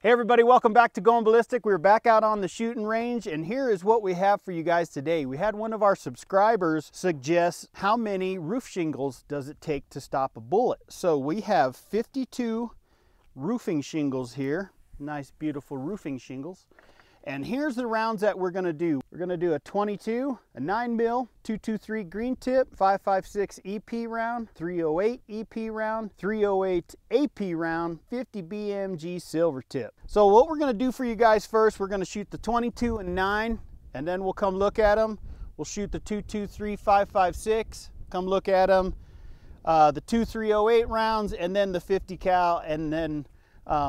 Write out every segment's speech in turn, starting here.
Hey everybody, welcome back to Going Ballistic. We're back out on the shooting range, and here is what we have for you guys today. We had one of our subscribers suggest how many roof shingles does it take to stop a bullet. So we have 52 roofing shingles here. Nice, beautiful roofing shingles. And here's the rounds that we're gonna do. We're gonna do a 22, a 9mm, 223 green tip, 556 EP round, 308 EP round, 308 AP round, 50 BMG silver tip. So what we're gonna do for you guys first, we're gonna shoot the 22 and 9, and then we'll come look at them. We'll shoot the 223 556, come look at them, the 2308 rounds, and then the 50 cal, and then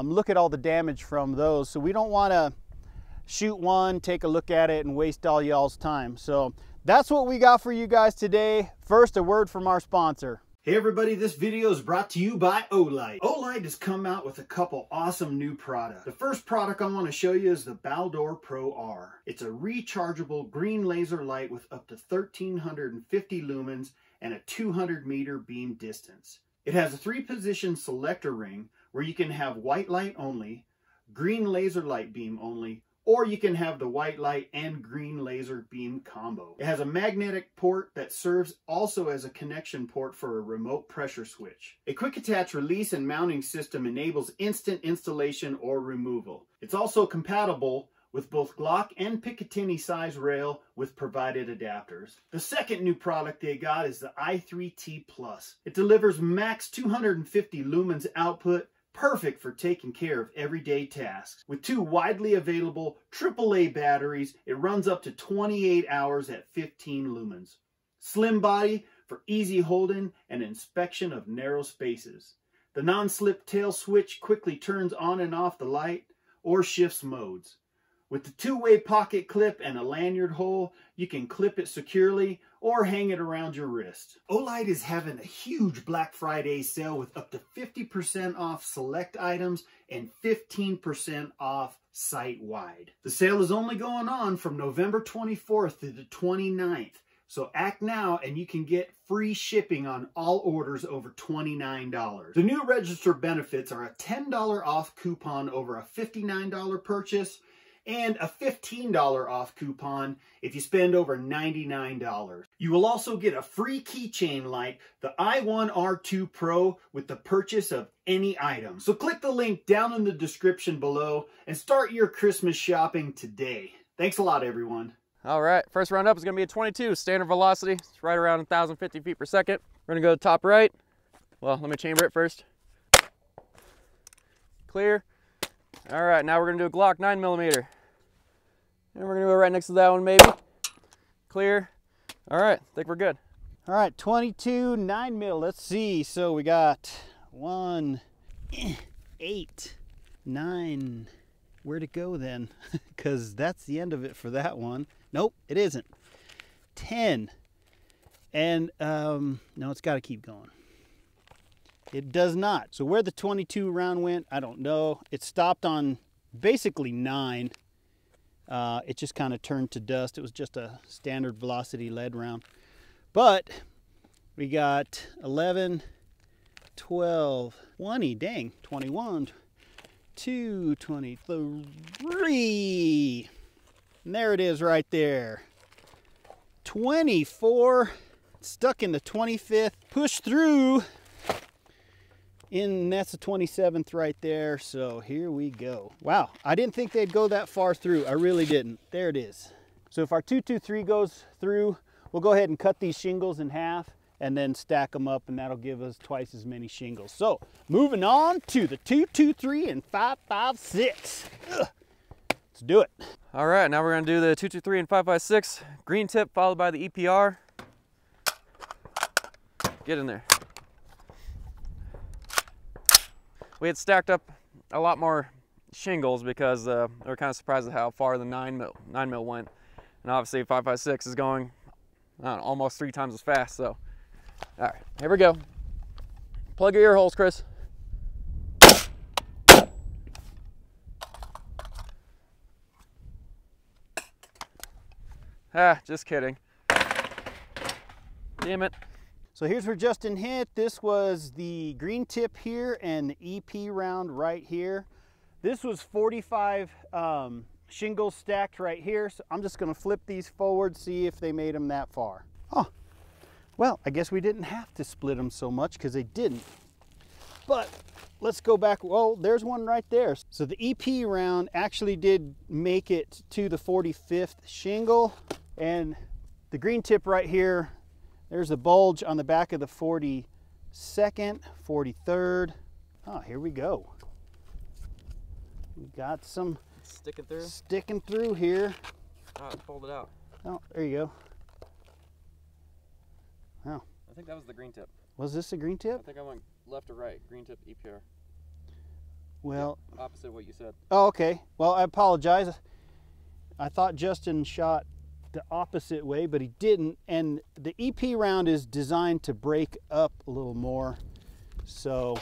look at all the damage from those. So we don't wanna shoot one, take a look at it, and waste all y'all's time. So that's what we got for you guys today. First, a word from our sponsor. Hey everybody, this video is brought to you by Olight. Olight has come out with a couple awesome new products. The first product I want to show you is the Baldr Pro R. It's a rechargeable green laser light with up to 1,350 lumens and a 200-meter beam distance. It has a 3-position selector ring where you can have white light only, green laser light beam only, or you can have the white light and green laser beam combo. It has a magnetic port that serves also as a connection port for a remote pressure switch. A quick attach release and mounting system enables instant installation or removal. It's also compatible with both Glock and Picatinny size rail with provided adapters. The second new product they got is the i3T Plus. It delivers max 250 lumens output, perfect for taking care of everyday tasks. With 2 widely available AAA batteries, it runs up to 28 hours at 15 lumens. Slim body for easy holding and inspection of narrow spaces. The non-slip tail switch quickly turns on and off the light or shifts modes. With the 2-way pocket clip and a lanyard hole, you can clip it securely or hang it around your wrist. Olight is having a huge Black Friday sale with up to 50% off select items and 15% off site-wide. The sale is only going on from November 24th to the 29th, so act now and you can get free shipping on all orders over $29. The new register benefits are a $10 off coupon over a $59 purchase, and a $15 off coupon if you spend over $99. You will also get a free keychain light, the i1R2 Pro, with the purchase of any item. So click the link down in the description below and start your Christmas shopping today. Thanks a lot, everyone. All right, first round up is gonna be a 22, standard velocity. It's right around 1,050 feet per second. We're gonna go to top right. Well, let me chamber it first. Clear. All right, now we're gonna do a Glock 9mm. And we're gonna go right next to that one, maybe. Clear. All right, I think we're good. All right, 22 9mm, let's see. So we got 1, 8, 9. Where'd it go then? Because that's the end of it for that one. Nope, it isn't. 10. And no, it's gotta keep going. It does not. So where the 22 round went, I don't know. It stopped on basically 9. It just kind of turned to dust. It was just a standard velocity lead round. But we got 11, 12, 20, dang, 21, 2, 23. And there it is right there. 24, stuck in the 25th, push through. And that's the 27th right there, so here we go. Wow, I didn't think they'd go that far through. I really didn't. There it is. So if our 223 goes through, we'll go ahead and cut these shingles in half and then stack them up, and that'll give us twice as many shingles. So moving on to the 223 and 556. Let's do it. All right, now we're gonna do the 223 and 556. Green tip followed by the EPR. Get in there. We had stacked up a lot more shingles because we were kind of surprised at how far the 9mm went. And obviously 556 is going, I don't know, almost 3 times as fast. So, all right, here we go. Plug your ear holes, Chris. Ah, just kidding. Damn it. So here's where Justin hit. This was the green tip here and the EP round right here. This was 45 shingles stacked right here, so I'm just going to flip these forward, see if they made them that far. Oh, well, I guess we didn't have to split them so much because they didn't. But let's go back. Well, there's one right there. So the EP round actually did make it to the 45th shingle, and the green tip right here, there's a bulge on the back of the 42nd, 43rd. Oh, here we go. We got some sticking through here. Oh, it folded out. Oh, there you go. Oh. I think that was the green tip. Was this the green tip? I think I went left or right. Green tip EPR. Well, yeah, opposite of what you said. Oh, okay. Well, I apologize. I thought Justin shot the opposite way, but he didn't. And the EP round is designed to break up a little more. So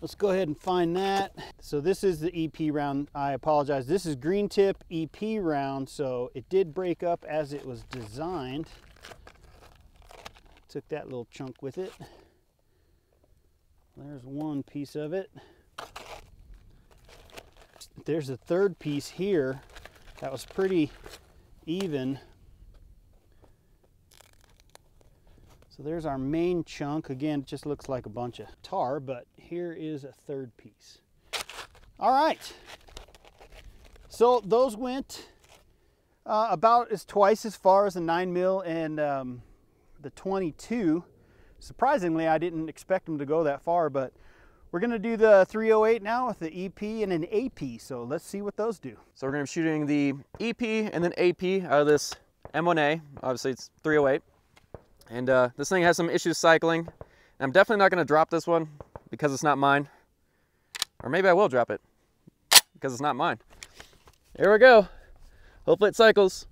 let's go ahead and find that. So this is the EP round. I apologize. This is green tip EP round. So it did break up as it was designed. Took that little chunk with it. There's one piece of it. There's a third piece here. That was pretty even. So there's our main chunk. Again, it just looks like a bunch of tar, but here is a third piece. All right. So those went about twice as far as the 9mm and the 22. Surprisingly, I didn't expect them to go that far, but we're going to do the 308 now with the EP and an AP, so let's see what those do. So we're going to be shooting the EP and then AP out of this M1A. Obviously, it's 308. And this thing has some issues cycling. And I'm definitely not going to drop this one because it's not mine. Or maybe I will drop it because it's not mine. Here we go. Hopefully it cycles.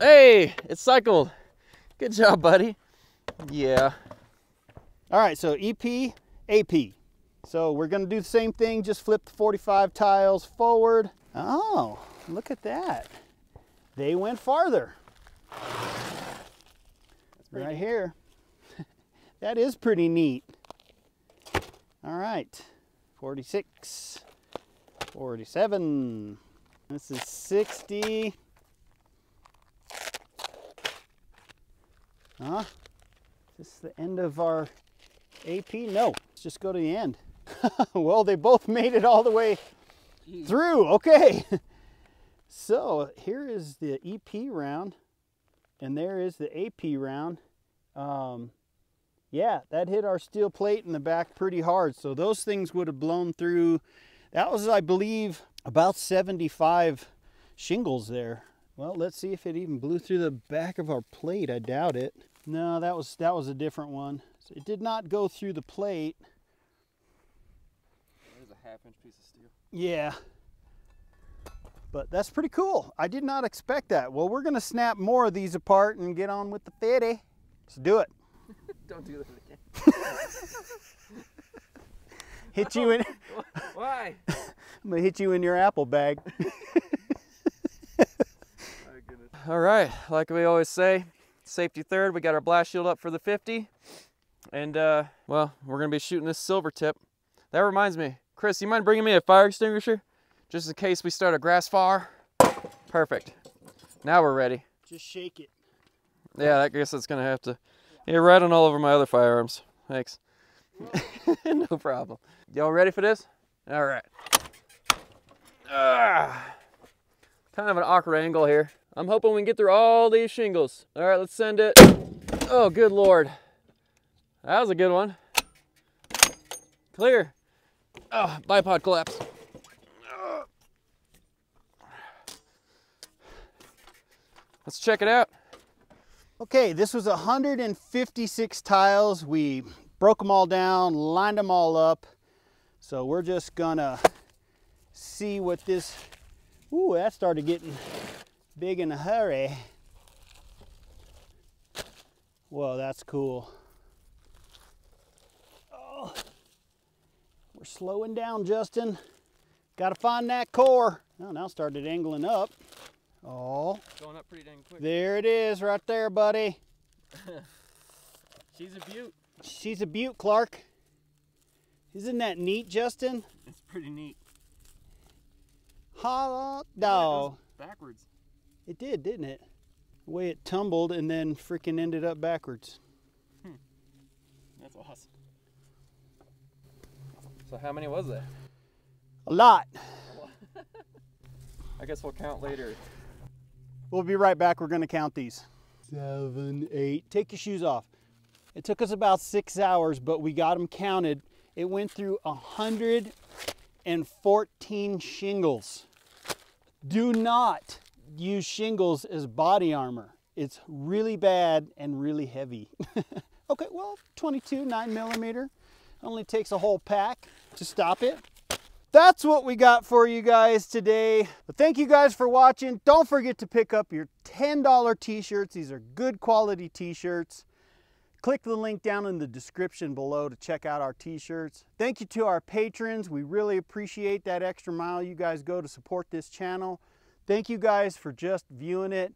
Hey, it cycled. Good job, buddy. Yeah. All right, so EP, AP. So we're gonna do the same thing, just flip the 45 tiles forward. Oh, look at that. They went farther. Right here. That is pretty neat. All right, 46, 47. This is 60. Huh? Is this the end of our AP? No, let's just go to the end. Well, they both made it all the way through. Okay. So here is the EP round, and there is the AP round. Yeah, that hit our steel plate in the back pretty hard. So those things would have blown through. That was, I believe, about 75 shingles there. Well, let's see if it even blew through the back of our plate. I doubt it. No, that was a different one. So it did not go through the plate. There's a half-inch piece of steel. Yeah. But that's pretty cool. I did not expect that. Well, we're going to snap more of these apart and get on with the fitty. Let's do it. Don't do that again. Hit you in. Why? I'm going to hit you in your apple bag. All right. Like we always say, safety third. We got our blast shield up for the 50, and well, we're gonna be shooting this silver tip. That reminds me, Chris, you mind bringing me a fire extinguisher just in case we start a grass fire? Perfect. Now we're ready. Just shake it. Yeah, I guess it's gonna have to. Yeah, right on all over my other firearms. Thanks. No problem. Y'all ready for this? All right. Kind of an awkward angle here. I'm hoping we can get through all these shingles. All right, let's send it. Oh, good Lord. That was a good one. Clear. Oh, bipod collapse. Let's check it out. Okay, this was 156 tiles. We broke them all down, lined them all up. So we're just gonna see what this, ooh, that started getting big in a hurry. Whoa, that's cool. Oh, we're slowing down, Justin. Gotta find that core. Oh, now started angling up. Oh. Going up pretty dang quick. There it is, right there, buddy. She's a beaut. She's a beaut, Clark. Isn't that neat, Justin? It's pretty neat. Hot dog. Yeah, it backwards. It did, didn't it? The way it tumbled and then freaking ended up backwards. Hmm. That's awesome. So how many was there? A lot. I guess we'll count later. We'll be right back. We're going to count these. 7, 8. Take your shoes off. It took us about 6 hours, but we got them counted. It went through 114 shingles. Do not use shingles as body armor. It's really bad and really heavy. Okay, well, 22, 9mm. Only takes a whole pack to stop it. That's what we got for you guys today. But thank you guys for watching. Don't forget to pick up your $10 t-shirts. These are good quality t-shirts. Click the link down in the description below to check out our t-shirts. Thank you to our patrons. We really appreciate that extra mile you guys go to support this channel. Thank you guys for just viewing it.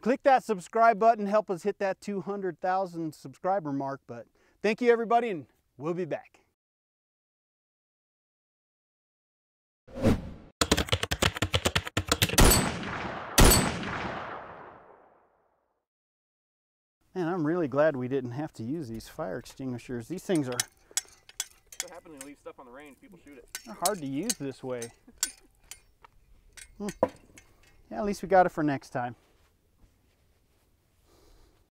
Click that subscribe button. Help us hit that 200,000 subscriber mark. But thank you everybody, and we'll be back. Man, I'm really glad we didn't have to use these fire extinguishers. These things are... What happens when you leave stuff on the range? People shoot it. They're hard to use this way. Yeah, at least we got it for next time.